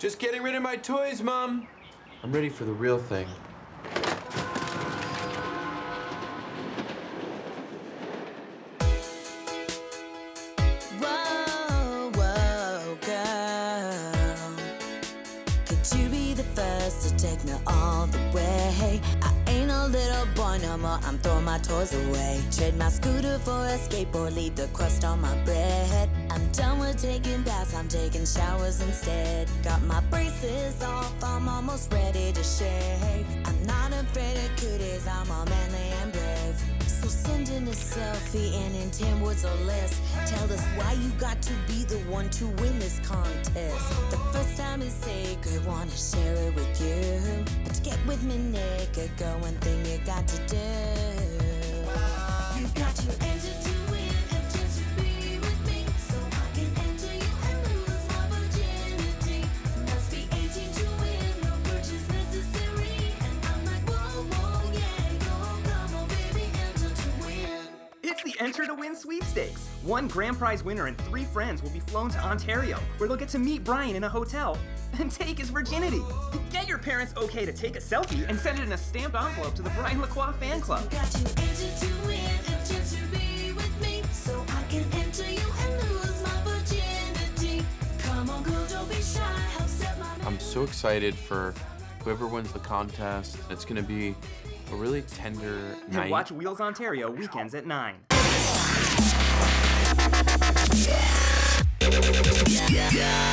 Just getting rid of my toys, Mom. I'm ready for the real thing. Whoa, whoa, girl. Could you be the first to take me all the way? I ain't a little boy no more, I'm throwing my toys away. Trade my scooter for a skateboard, leave the crust on my bread. I'm done with taking baths, I'm taking showers instead. Got my braces off, I'm almost ready to shave. I'm not afraid of cooties, I'm all manly and brave. So send in a selfie and in 10 words or less, tell us why you got to be the one to win this contest. The first time is sacred, wanna share it with you. But get with me naked, go one thing you got to do. You got to enter to Enter to Win Sweepstakes. One grand prize winner and 3 friends will be flown to Ontario, where they'll get to meet Bryan in a hotel and take his virginity. Get your parents okay to take a selfie and send it in a stamped envelope to the Bryan La Croix fan club. I'm so excited for whoever wins the contest. It's gonna be a really tender night. And watch Wheels Ontario weekends at 9. Yeah.